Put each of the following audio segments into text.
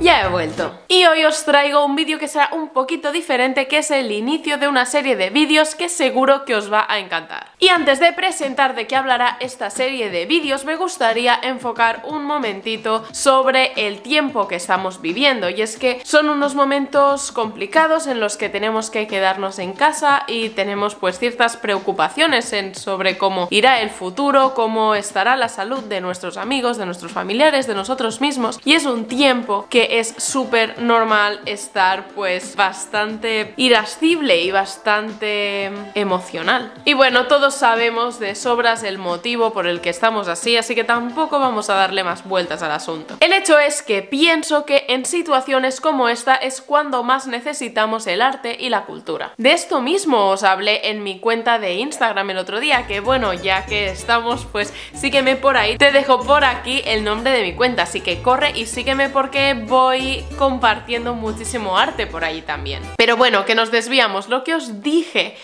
Ya he vuelto. Y hoy os traigo un vídeo que será un poquito diferente, que es el inicio de una serie de vídeos que seguro que os va a encantar. Y antes de presentar de qué hablará esta serie de vídeos, me gustaría enfocar un momentito sobre el tiempo que estamos viviendo. Y es que son unos momentos complicados en los que tenemos que quedarnos en casa y tenemos pues ciertas preocupaciones sobre cómo irá el futuro, cómo estará la salud de nuestros amigos, de nuestros familiares, de nosotros mismos. Y es un tiempo que es súper normal estar pues bastante irascible y bastante emocional. Y bueno, todos sabemos de sobras el motivo por el que estamos así, así que tampoco vamos a darle más vueltas al asunto. El hecho es que pienso que en situaciones como esta es cuando más necesitamos el arte y la cultura. De esto mismo os hablé en mi cuenta de Instagram el otro día, que bueno, ya que estamos pues sígueme por ahí. Te dejo por aquí el nombre de mi cuenta, así que corre y sígueme porque voy compartiendo muchísimo arte por allí también. Pero bueno, que nos desviamos. Lo que os dije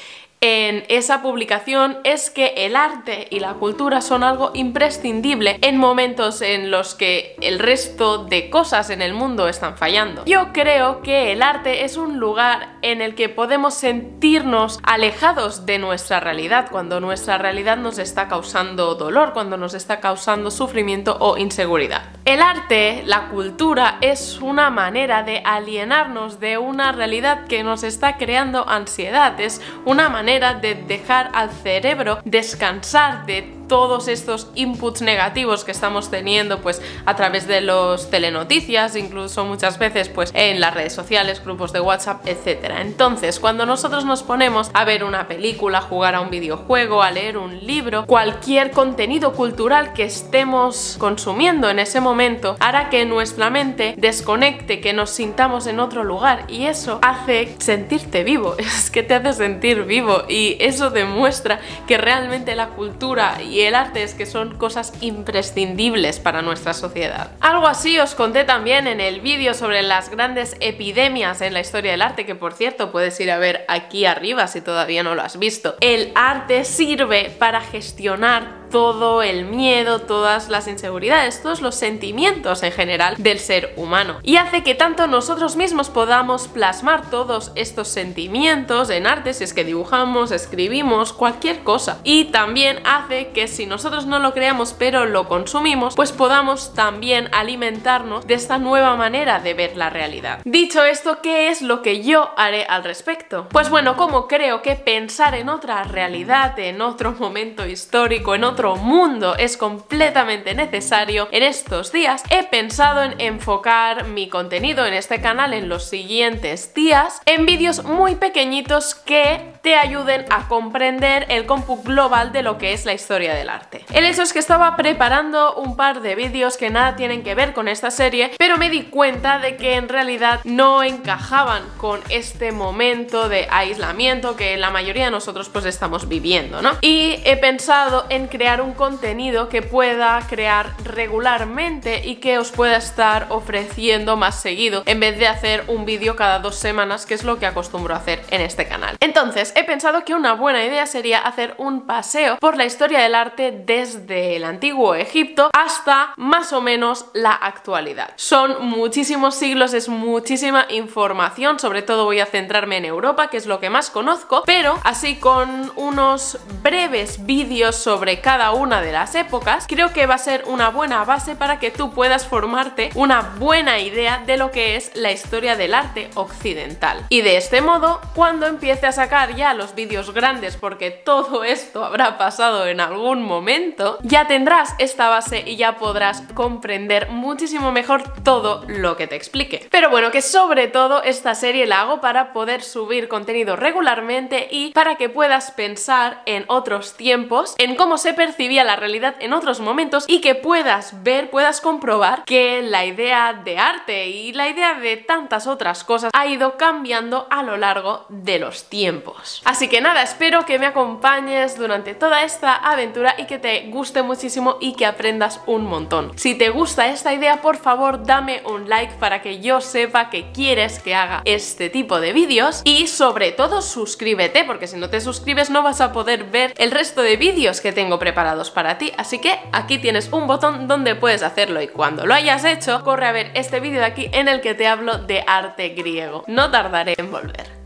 en esa publicación es que el arte y la cultura son algo imprescindible en momentos en los que el resto de cosas en el mundo están fallando. Yo creo que el arte es un lugar en el que podemos sentirnos alejados de nuestra realidad, cuando nuestra realidad nos está causando dolor, cuando nos está causando sufrimiento o inseguridad. El arte, la cultura, es una manera de alienarnos de una realidad que nos está creando ansiedad, es una manera de dejar al cerebro descansar de todos estos inputs negativos que estamos teniendo pues a través de los telenoticias, incluso muchas veces pues en las redes sociales, grupos de WhatsApp, etcétera. Entonces, cuando nosotros nos ponemos a ver una película, jugar a un videojuego, a leer un libro, cualquier contenido cultural que estemos consumiendo en ese momento hará que nuestra mente desconecte, que nos sintamos en otro lugar, y eso hace sentirte vivo, es que te hace sentir vivo, y eso demuestra que realmente la cultura y el arte es que son cosas imprescindibles para nuestra sociedad. Algo así os conté también en el vídeo sobre las grandes epidemias en la historia del arte, que por cierto puedes ir a ver aquí arriba si todavía no lo has visto. El arte sirve para gestionar todo el miedo, todas las inseguridades, todos los sentimientos en general del ser humano, y hace que tanto nosotros mismos podamos plasmar todos estos sentimientos en arte, si es que dibujamos, escribimos, cualquier cosa. Y también hace que si nosotros no lo creamos pero lo consumimos, pues podamos también alimentarnos de esta nueva manera de ver la realidad. Dicho esto, ¿qué es lo que yo haré al respecto? Pues bueno, como creo que pensar en otra realidad, en otro momento histórico, en otro mundo es completamente necesario en estos días, he pensado en enfocar mi contenido en este canal en los siguientes días en vídeos muy pequeñitos que te ayuden a comprender el cómputo global de lo que es la historia del arte. El hecho es que estaba preparando un par de vídeos que nada tienen que ver con esta serie, pero me di cuenta de que en realidad no encajaban con este momento de aislamiento que la mayoría de nosotros pues estamos viviendo, ¿no? Y he pensado en crear un contenido que pueda crear regularmente y que os pueda estar ofreciendo más seguido, en vez de hacer un vídeo cada 2 semanas, que es lo que acostumbro a hacer en este canal. Entonces, he pensado que una buena idea sería hacer un paseo por la historia del arte desde el antiguo Egipto hasta más o menos la actualidad. Son muchísimos siglos, es muchísima información, sobre todo voy a centrarme en Europa, que es lo que más conozco, pero así con unos breves vídeos sobre cada una de las épocas, creo que va a ser una buena base para que tú puedas formarte una buena idea de lo que es la historia del arte occidental. Y de este modo, cuando empiece a sacar ya los vídeos grandes, porque todo esto habrá pasado en algún momento, ya tendrás esta base y ya podrás comprender muchísimo mejor todo lo que te explique. Pero bueno, que sobre todo esta serie la hago para poder subir contenido regularmente y para que puedas pensar en otros tiempos, en cómo se percibía la realidad en otros momentos, y que puedas ver, puedas comprobar que la idea de arte y la idea de tantas otras cosas ha ido cambiando a lo largo de los tiempos. Así que nada, espero que me acompañes durante toda esta aventura y que te guste muchísimo y que aprendas un montón. Si te gusta esta idea, por favor dame un like para que yo sepa que quieres que haga este tipo de vídeos, y sobre todo suscríbete, porque si no te suscribes no vas a poder ver el resto de vídeos que tengo preparados preparados para ti, así que aquí tienes un botón donde puedes hacerlo y cuando lo hayas hecho, corre a ver este vídeo de aquí en el que te hablo de arte griego. No tardaré en volver.